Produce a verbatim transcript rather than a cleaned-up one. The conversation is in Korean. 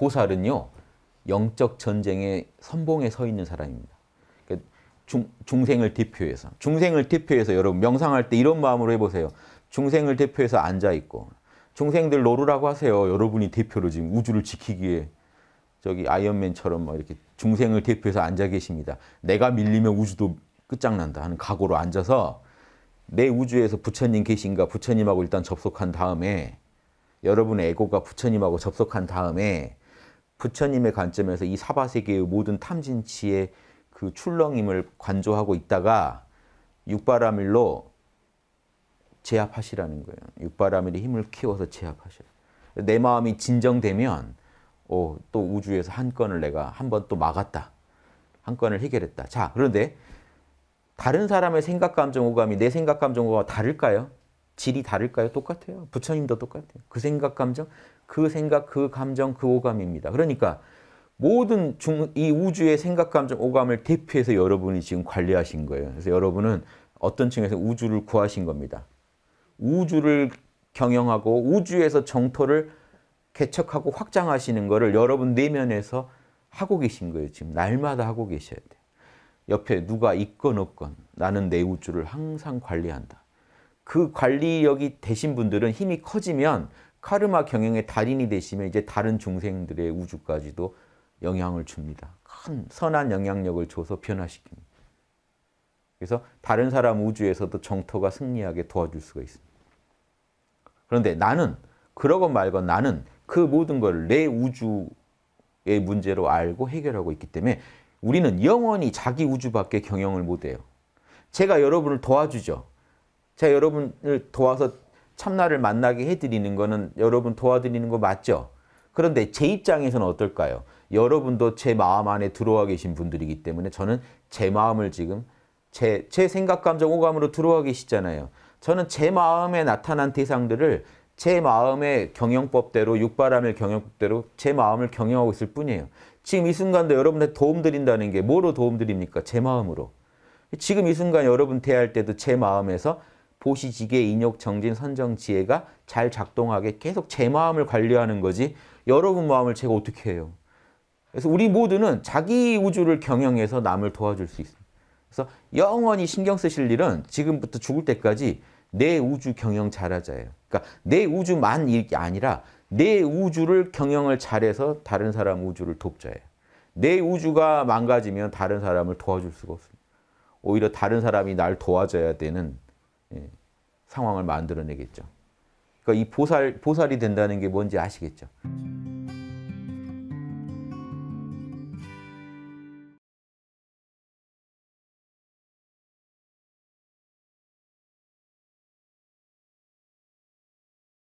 보살은요, 영적 전쟁에 선봉에 서 있는 사람입니다. 그러니까 중, 중생을 대표해서. 중생을 대표해서 여러분 명상할 때 이런 마음으로 해보세요. 중생을 대표해서 앉아있고, 중생들 노루라고 하세요. 여러분이 대표로 지금 우주를 지키기 위해 저기 아이언맨처럼 막 이렇게 중생을 대표해서 앉아 계십니다. 내가 밀리면 우주도 끝장난다 하는 각오로 앉아서 내 우주에서 부처님 계신가 부처님하고 일단 접속한 다음에, 여러분의 에고가 부처님하고 접속한 다음에 부처님의 관점에서 이 사바세계의 모든 탐진치의 그 출렁임을 관조하고 있다가 육바라밀로 제압하시라는 거예요. 육바라밀의 힘을 키워서 제압하시라. 내 마음이 진정되면 오, 또 우주에서 한 건을 내가 한 번 또 막았다. 한 건을 해결했다. 자, 그런데 다른 사람의 생각, 감정, 오감이 내 생각, 감정, 오감과 다를까요? 질이 다를까요? 똑같아요. 부처님도 똑같아요. 그 생각, 감정, 그 생각, 그 감정, 그 오감입니다. 그러니까 모든 중, 이 우주의 생각, 감정, 오감을 대표해서 여러분이 지금 관리하신 거예요. 그래서 여러분은 어떤 층에서 우주를 구하신 겁니다. 우주를 경영하고 우주에서 정토를 개척하고 확장하시는 거를 여러분 내면에서 하고 계신 거예요. 지금 날마다 하고 계셔야 돼요. 옆에 누가 있건 없건 나는 내 우주를 항상 관리한다. 그 관리력이 되신 분들은 힘이 커지면 카르마 경영의 달인이 되시면 이제 다른 중생들의 우주까지도 영향을 줍니다. 큰 선한 영향력을 줘서 변화시킵니다. 그래서 다른 사람 우주에서도 정토가 승리하게 도와줄 수가 있습니다. 그런데 나는 그러건 말건 나는 그 모든 걸 내 우주의 문제로 알고 해결하고 있기 때문에 우리는 영원히 자기 우주밖에 경영을 못해요. 제가 여러분을 도와주죠. 제가 여러분을 도와서 참나를 만나게 해드리는 거는 여러분 도와드리는 거 맞죠? 그런데 제 입장에서는 어떨까요? 여러분도 제 마음 안에 들어와 계신 분들이기 때문에 저는 제 마음을 지금 제, 제 생각, 감정, 오감으로 들어와 계시잖아요. 저는 제 마음에 나타난 대상들을 제 마음의 경영법대로, 육바람의 경영법대로 제 마음을 경영하고 있을 뿐이에요. 지금 이 순간도 여러분한테 도움드린다는 게 뭐로 도움드립니까? 제 마음으로. 지금 이 순간 여러분 대할 때도 제 마음에서 보시지계, 인욕, 정진, 선정, 지혜가 잘 작동하게 계속 제 마음을 관리하는 거지 여러분 마음을 제가 어떻게 해요? 그래서 우리 모두는 자기 우주를 경영해서 남을 도와줄 수 있습니다. 그래서 영원히 신경 쓰실 일은 지금부터 죽을 때까지 내 우주 경영 잘하자예요. 그러니까 내 우주만 일이 아니라 내 우주를 경영을 잘해서 다른 사람 우주를 돕자예요. 내 우주가 망가지면 다른 사람을 도와줄 수가 없습니다. 오히려 다른 사람이 날 도와줘야 되는 예, 상황을 만들어내겠죠. 그러니까 이 보살, 보살이 된다는 게 뭔지 아시겠죠?